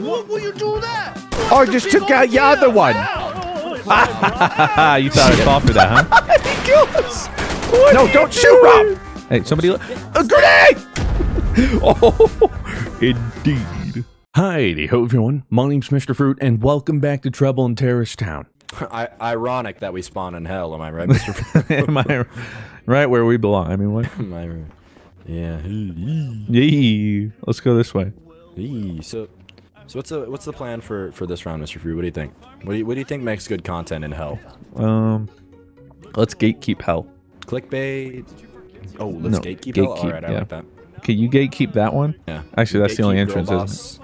What will you do that? Oh, I just took out your other one. You thought it after that, huh? He kills. No, don't shoot, Rob. Hey, somebody. A grenade! Oh, indeed. Hi, ho, everyone. My name's Mr. Fruit, and welcome back to Trouble in Terrorist Town. Ironic that we spawn in hell, am I right, Mr. Fruit? Am I right where we belong? I mean, what? Am I right? Yeah. Yeah. Let's go this way. So what's the plan for this round, Mr. Fruit? What do you think? What do you think makes good content in hell? Let's gatekeep hell. Clickbait. Oh, let's gatekeep hell. All right, yeah. I like that. Can you gatekeep that one? Yeah. Actually, that's the only entrance, isn't it?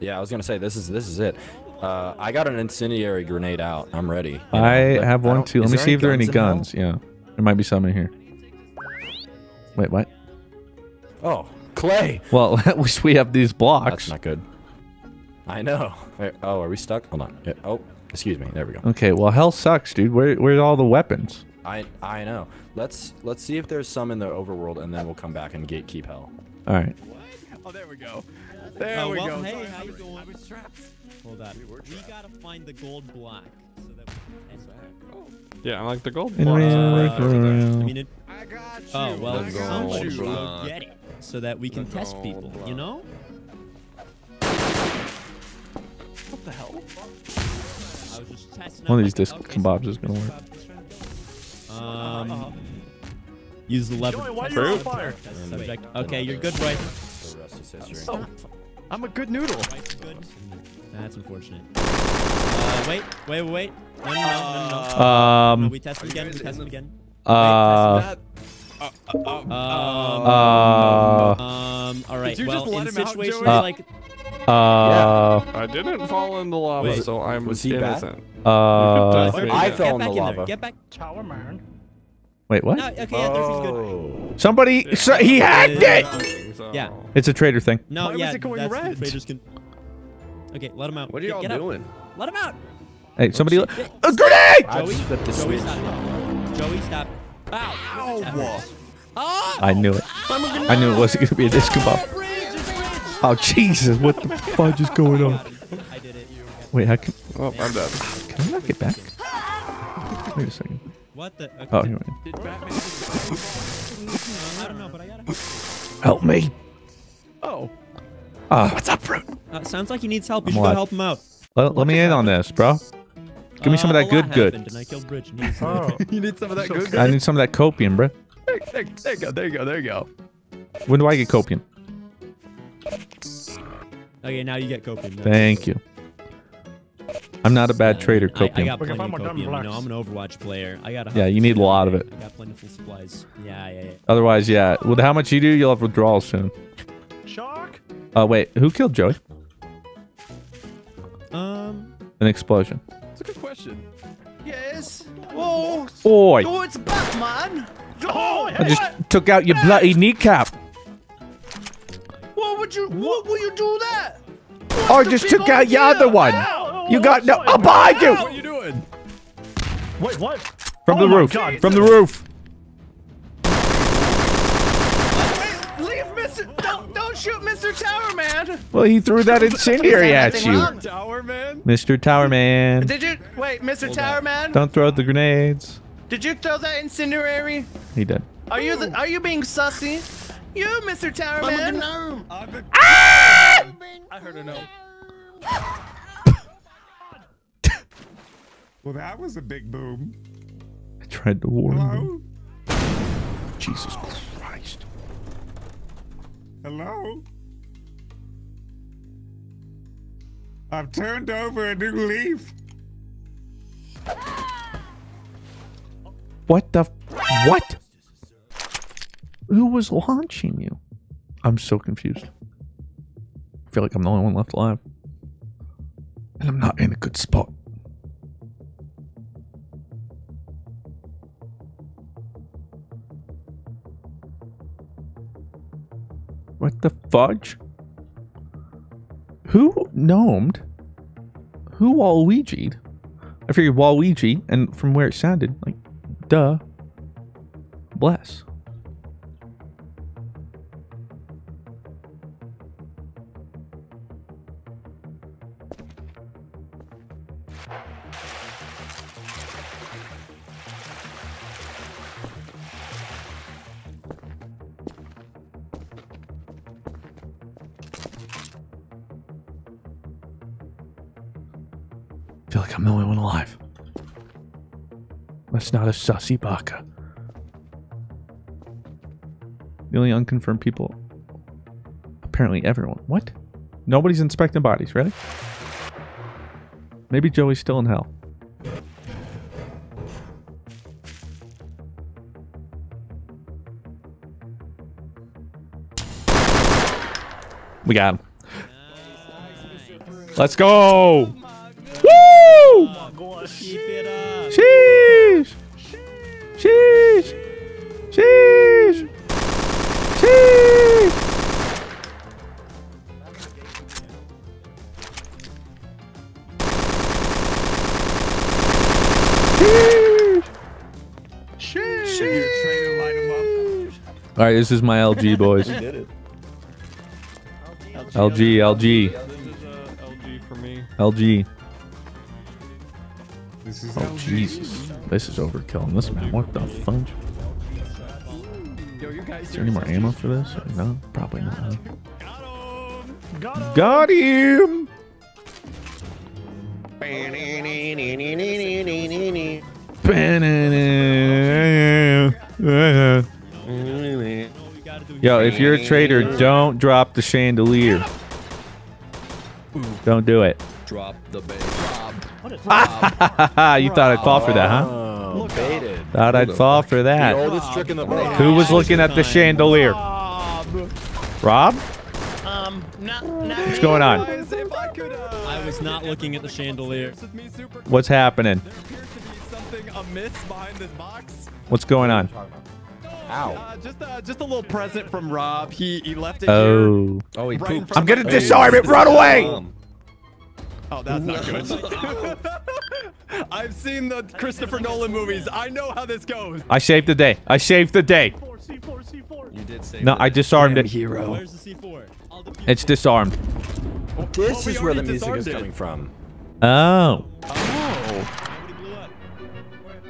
Yeah, I was gonna say this is it. I got an incendiary grenade out. I'm ready. I have one too. Let me see if there are any guns. Yeah, there might be some in here. Wait, what? Oh, clay. Well, at least we have these blocks. That's not good. I know. Oh, are we stuck? Hold on. Oh, excuse me. There we go. Okay. Well, hell sucks, dude. Where's all the weapons? I know. Let's see if there's some in the overworld, and then we'll come back and gatekeep hell. All right. Oh, there we go. There we go. Hey, how you doing? I was trapped. Hold on. We gotta find the gold block. So that we can... Yeah, I like the gold block. I got you. Oh well, we'll get it so that we can test people. Block. You know? What the hell? I was just testing. One of these disc kebabs is gonna work. Use the lever. Okay, you're good, right? Oh, I'm a good noodle. That's unfortunate. Wait. No. We test him again. All right. Well, in situations like. Yeah. I didn't fall in the lava, so I'm innocent. I fell in the lava. Get back, Tower Man. Wait, what? No, okay, yeah, good. Somebody, so he hacked it. Yeah, it's a trader thing. No, why was it going red? Okay, let him out. What are y'all doing? Let him out. Hey, somebody, a grenade! I just flipped the switch. Joey, stop. Ow! I knew it. I knew it wasn't gonna be a disco ball. Oh Jesus! What the fudge is going on? I did it. Wait, how can? Oh, I'm dead. Can I not get back? Wait a second. What the? Okay. Oh, here we go. I don't know, but I gotta help me. Oh. What's up, Fruit? Sounds like he needs help. You should go help him out. Let me in on this, bro. Give me some of that good. And I killed Bridge. You need some of that good. I need some of that copium, bro. There you go. There you go. When do I get copium? Okay, now you get copium. Thank you. I'm not a bad trader, copium. I got plenty of copium. You know, I'm an Overwatch player. I got. Yeah, you need a lot of it. I got plentiful supplies. Yeah. Otherwise, yeah. With how much you do, you'll have withdrawals soon. Shark. Wait. Who killed Joey? An explosion. That's a good question. Yes. Whoa. Boy. Oh, it's Batman. Oh, I just took out your bloody kneecap. What would you do that? Oh, I just took out your other one. You got no. I'm behind you. What are you doing? Wait, what? From the roof. God. From the roof. Leave Mr. Don't shoot Mr. Tower Man. Well, he threw that incendiary at you. Tower Man. Mr. Tower Man. Did you wait, Mr. Tower Man? Don't throw the grenades. Did you throw that incendiary? He did. Are you being sussy? You, Mr. Tower Man. I heard a no. Well, that was a big boom. I tried to warn you. Jesus Christ. Hello? I've turned over a new leaf. What the? What? Who was launching you? I'm so confused. I feel like I'm the only one left alive. And I'm not in a good spot. What the fudge? Who gnomed? Who Waluigi'd? I figured Waluigi, and from where it sounded, like, duh. Bless. I feel like I'm the only one alive. That's not a sussy baka. The only unconfirmed people. Apparently everyone. What? Nobody's inspecting bodies, really? Maybe Joey's still in hell. We got him. Nice. Let's go! Woo! Sheesh! Sheesh! Sheesh! Sheesh! All right, this is my LG, boys. You did it. LG, LG. This is LG for me. LG. This is LG. Jesus. This is overkill on this man. What the fudge? Is there any more ammo for this? No? Probably not. Got him! Yo, if you're a trader, don't drop the chandelier. Don't do it. Drop the bait. You thought I'd fall for that, huh? Thought I'd fall for that. Who was looking at the chandelier? Rob? What's going on? I was not looking at the chandelier. What's happening? What's going on? Ow. Just a little present from Rob. He left it here. Oh, he pooped. I'm gonna disarm it. Run away! Oh, that's not good. I've seen the Christopher Nolan movies. I know how this goes. I saved the day. I saved the day. C4, C4, C4. You did save. No, I disarmed it. Hero. Where's the C4? It's disarmed. This is where the music is coming from. Oh. Oh.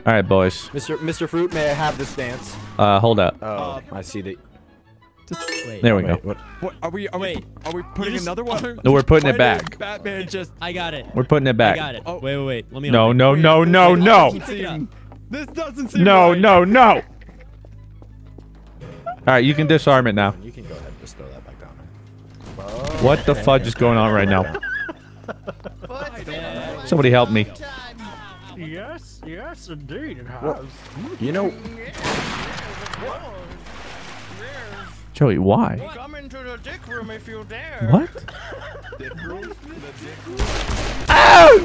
All right, boys. Mr. Fruit, may I have this dance? Hold up. Oh, I see the. Wait, there we go. What? Are we putting another one? No, we're putting it back. Batman just. I got it. We're putting it back. I got it. Oh. Wait. Let me. No. This doesn't seem. No. All right, you can disarm it now. You can go ahead and just throw that back down. What the fudge is going on right now? Somebody help me. Yes, yes, indeed it has. You know... Joey, why? Come into the dick room if you dare. What? Ow!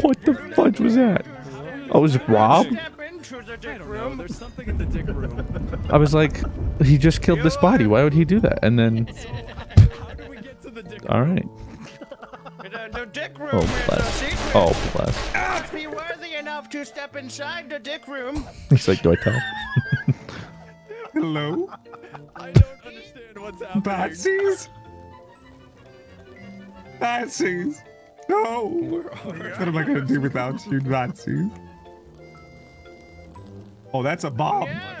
What the fudge was that? Oh, was it Rob? There's something in the dick room. I was like, he just killed this body. Why would he do that? And then... All right. The dick room is a secret. Ask me worthy enough to step inside the dick room. He's like, do I tell? Hello? I don't understand what's happening. Nazis. No. What am I going to do without you, Nazis? Oh, that's a bomb. Yeah.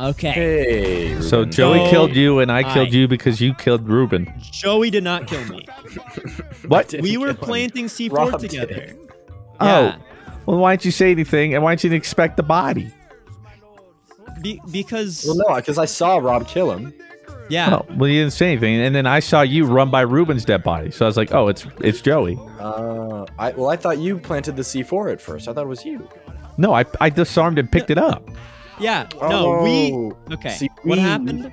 Okay. Hey, so Joey killed you, and I killed you because you killed Ruben. Joey did not kill me. What? We were planting C4 Rob together. Did. Oh. Yeah. Well, why didn't you say anything, and why didn't you expect the body? Because. Well, no, because I saw Rob kill him. Yeah. Oh, well, you didn't say anything, and then I saw you run by Ruben's dead body, so I was like, oh, it's Joey. I thought you planted the C4 at first. I thought it was you. No, I disarmed and picked it up. Yeah, okay. See, what happened?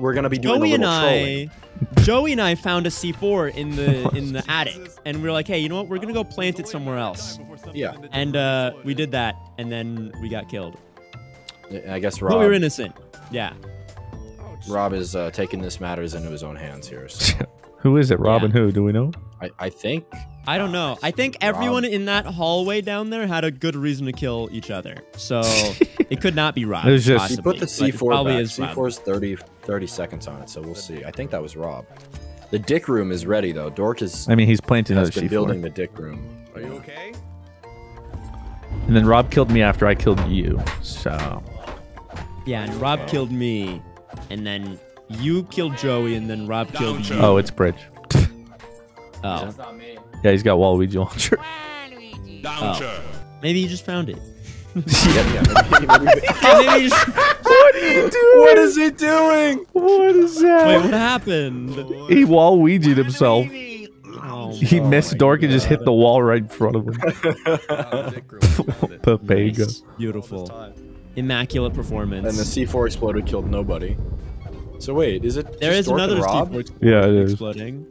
We're gonna be doing Joey and I found a C4 in the attic, and we were like, hey, you know what? We're gonna go plant it somewhere else. Yeah. And we did that, and then we got killed. I guess Rob. But we were innocent. Yeah. Rob is taking this matters into his own hands here. So. Who is it? Rob and who? Do we know? I think. I don't know. I think everyone in that hallway down there had a good reason to kill each other. So it could not be Rob. It was just possibly, you put the C4 back. C4's 30 seconds on it, so we'll see. I think that was Rob. The dick room is ready, though. Dork is... I mean, he's planting another sheep. He's been building the dick room. Are you okay? And then Rob killed me after I killed you, so... Yeah, and Rob killed me, and then you killed Joey, and then Rob killed you. Oh, it's Bridge. Oh. That's not me. Yeah, he's got Waluigi launcher. Oh. Maybe you just found it. What are you doing? What is he doing? What is that? Wait, what happened? He Waluigi'd himself. Oh, he missed Dork and just hit the wall right in front of him. Papega. Nice. Beautiful. Immaculate performance. And the C4 exploded, killed nobody. So wait, is it? There is another C4. Yeah, it is exploding.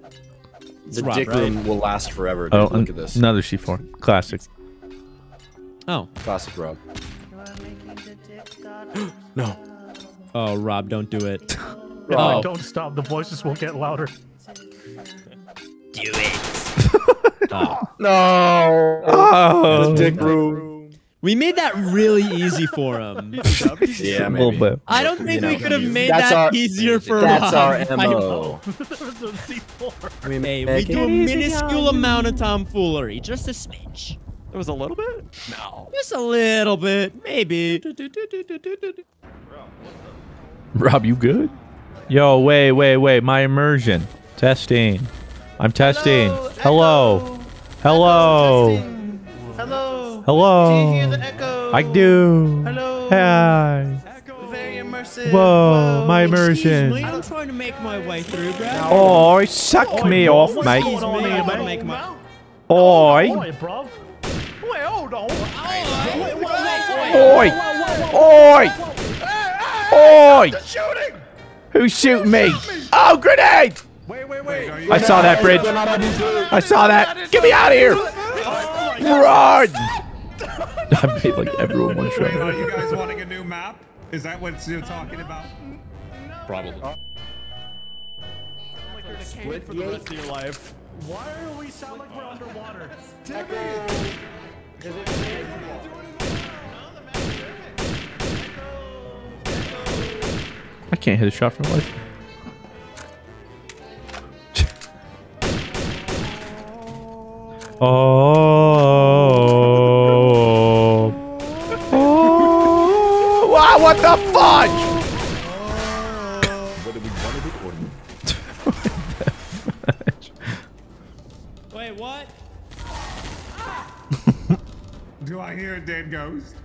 The dick room will last forever. Oh, look at this. Another C4. Classic. Oh. Classic Rob. No. Oh, Rob, don't do it. Rob, don't stop. The voices will get louder. Do it. Oh. No. Oh. The dick room. We made that really easy for him. Yeah, maybe. A little bit. I don't think we could have made that easier for Rob. That's our MO. I mean, hey, we do a minuscule amount of tomfoolery. Just a smidge. It was a little bit? No. Just a little bit. Maybe. Rob, you good? Yo, wait, wait, wait. My immersion. Testing. I'm testing. Hello. Hello. Hello. Hello. Do you hear the echo? I do. Hello. Hi. Very immersive. Whoa, my immersion. Excuse me, I'm trying to make my way through, bro. Oh, suck me off, mate. Oi. Wait, hold on. Oi! Oi! Oi! Who's shooting me? Oh, grenade! Wait. I saw that, Bridge. I saw that. Get me out of here! Run! I made like everyone one shot. Are you guys wanting a new map? Is that what you're talking about? Probably. Split for the rest of your life. Why are we sound like we're underwater? I can't hit a shot from life. Oh! Wow! What the fudge? Whether we wanted it or not. Wait, what? Do I hear a dead ghost?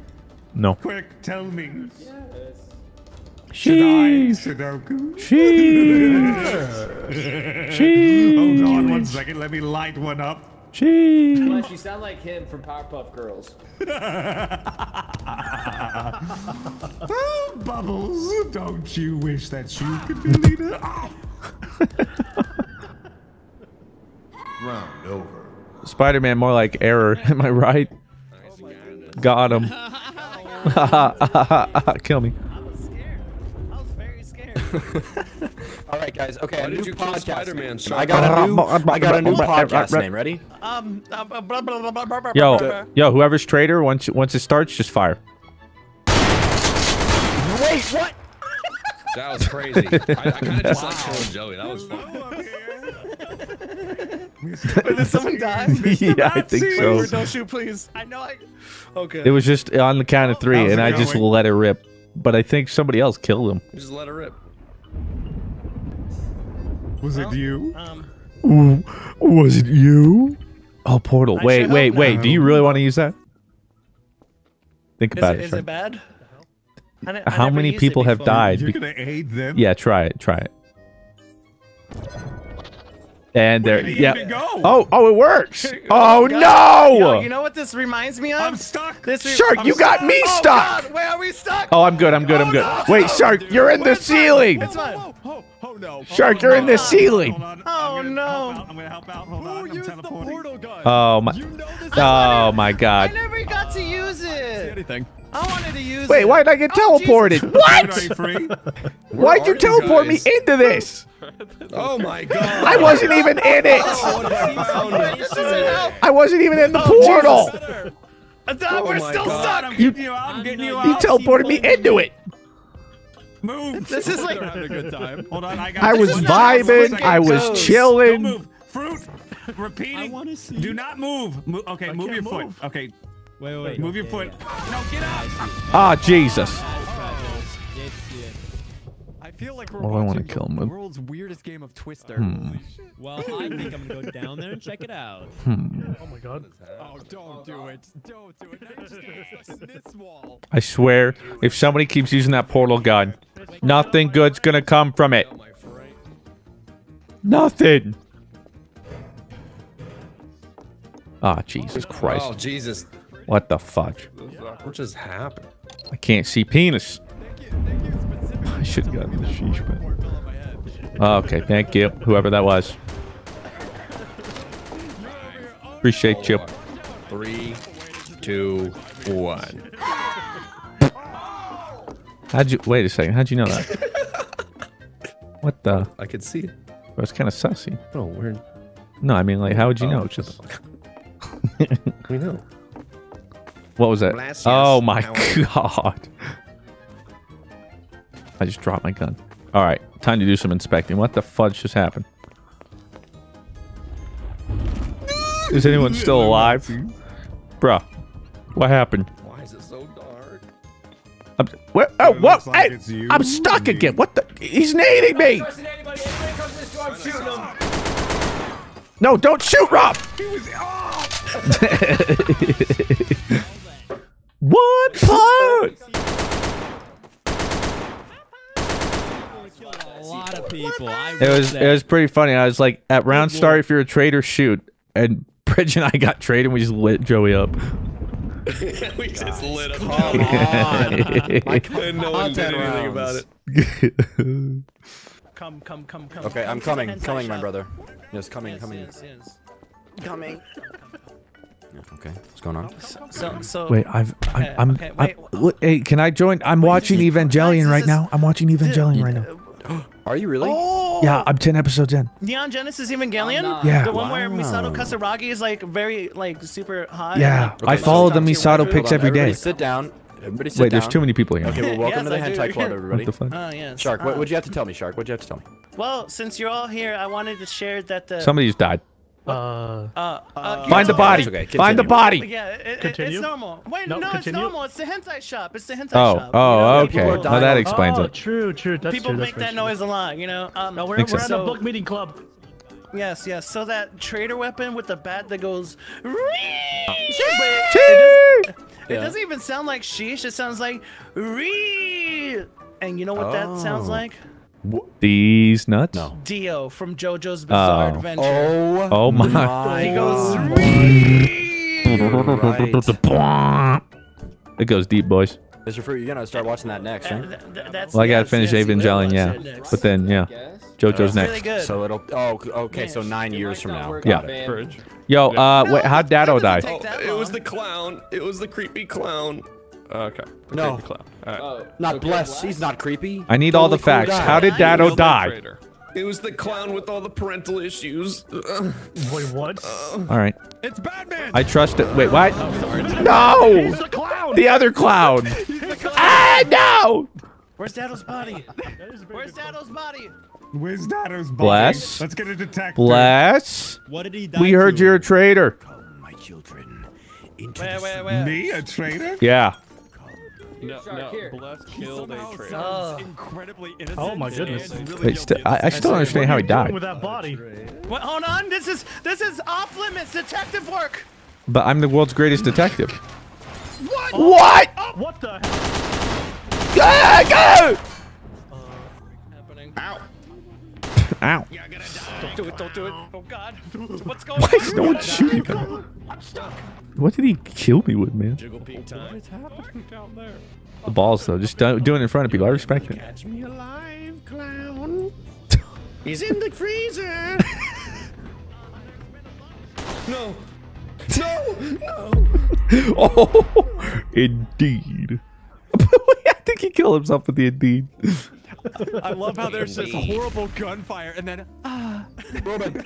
No. Quick, tell me. Yes. Should I, Sudoku? Sheesh. Hold on one second, let me light one up. Sheesh. You sound like him from Powerpuff Girls. Oh, Bubbles, don't you wish that you could be leader? Oh. Round over. Spider-Man, more like error. Am I right? Got him. Kill me. I was scared. I was very scared. All right, guys. Okay, a new podcast name. I got a new podcast name. Ready? Yo, whoever's traitor, once it starts, just fire. Wait, what? That was crazy. I kind of just like killing Joey. That was fun. Did someone die? Yeah, I think so. Don't shoot, please. I know I... Okay. It was just on the count of three, and I just let it rip. But I think somebody else killed him. Just let it rip. Was it you? Was it you? Oh, portal. Wait. Do you really want to use that? Think about it. Is it bad? How many people have died? You're going to aid them? Yeah, try it. Try it. And there, yeah. Oh, it works. Oh, no. You know what this reminds me of? I'm stuck. Shark, you got me stuck. Wait, are we stuck? Oh, I'm good. Wait, Shark, you're in the ceiling. Oh, no. Shark, you're in the ceiling. Oh, no. I'm going to help out. Hold on. I'm teleporting. Oh, my God. I never got to use it. I wanted to use it. Wait, why did I get teleported? What? Why'd you teleport me into this? Oh my God! I wasn't even in it. I wasn't even in the portal. We're still stuck. You teleported me into it. Move. This is like having a good time. Hold on, I was vibing. I was chilling. Don't move. Fruit. Repeating. I see. Do not move. Okay, I move your move. Foot. Okay. Wait, wait. Move your foot. Yeah. No, get up. Ah, oh, Jesus. I feel like we're watching the world's weirdest game of Twister. Well, I think I'm going to go down there and check it out. Oh my god. Oh, don't do it. Don't do it. Now just stuck in this wall. I swear, if somebody keeps using that portal gun, nothing good's going to come from it. Nothing. Ah, oh, Jesus Christ. Oh, Jesus. What the fudge? What just happened? I can't see penis. I should have gotten the sheesh, but... Oh, okay, thank you, whoever that was. Appreciate you. 3, 2, 1. How'd you... Wait a second, how'd you know that? What the... I could see it. It was kind of sussy. Oh, weird. No, I mean, like, how would you know? Just... We know. What was that? Blast, yes. Oh, my God. I just dropped my gun. All right, time to do some inspecting. What the fudge just happened? Is anyone still alive? Bruh, what happened? Why is it so dark? I'm, what? Oh, what? Like hey, I'm stuck again. What the? He's nading me. No, don't shoot, Rob. He was off. What part? People. It was pretty funny. I was like, at round start, if you're a traitor, shoot. And Bridge and I got traded, and we just lit Joey up. We just lit him. Come on. I couldn't know one did anything about it. Come. Okay, I'm coming, my brother. Yes, coming. Okay, what's going on? So wait, I'm hey, can I join? I'm watching Evangelion right now. Are you really? Oh! Yeah, I'm 10 episodes in. Neon Genesis Evangelion? Oh, no. Yeah. The one where Misato Katsuragi is like very, like, super hot. Yeah, okay, I follow the Misato pics every day. Sit down. Everybody sit down. Wait, there's too many people here. Okay, well, welcome to the Hentai Club, everybody. What the fuck? Yes. Shark, what would you have to tell me, Shark? What would you have to tell me? Well, since you're all here, I wanted to share that the... Somebody's died. Find the body. Okay, find the body. Yeah, it's normal. Wait, no, it's normal. It's the hentai shop. It's the hentai shop. Oh, you know, okay. Well, that explains it. True. That's people true, make that noise a lot, you know. No, we're at a book meeting club. Yes. So that trader weapon with the bat that goes. It doesn't even sound like sheesh. It sounds like ree. And you know what that sounds like? These nuts? No. Dio from JoJo's Bizarre Adventure. Oh my. He goes. Right. It goes deep, boys. Mr. Fruit, you're gonna start watching that next, right? That's well, I gotta finish Evangelion, yeah. But then, yeah, JoJo's next. Really good. So it'll. Oh, okay. So 9 years from now. Yeah. Yo, wait, how'd Dado die? It was the clown. It was the creepy clown. Okay. No. Clown. All right. Not blessed. He's not creepy. I need all the facts. How did Dado die? It was the clown with all the parental issues. Wait, what? All right. It's Batman. I trust it. Wait, what? No. He's the clown. The other clown. He's the clown. Ah, no. Where's Dado's body? Where's Dado's body? Where's Dado's body? Bless. Let's get a detective. Bless. What did he die We heard to? You're a traitor. Oh, my children. Wait. Me, a traitor? Yeah. No, Bless killed a traitor. Incredibly innocent. Oh my goodness! Really I still don't understand how he died. With that body. What? Hold on, this is off limits detective work. But I'm the world's greatest detective. What? Oh. What? Oh. What the? Go! Happening. Ow! Ow! Yeah, don't do it! Don't do it! Oh God! What's going on? Why is no one shooting? I'm stuck. What did he kill me with, man? What is happening down there? The balls, though. Just doing it in front of people. I respect it. Catch me alive, clown. He's in the freezer. No. Oh, indeed. I think he killed himself with the indeed. I love how there's this horrible gunfire and then. Robin.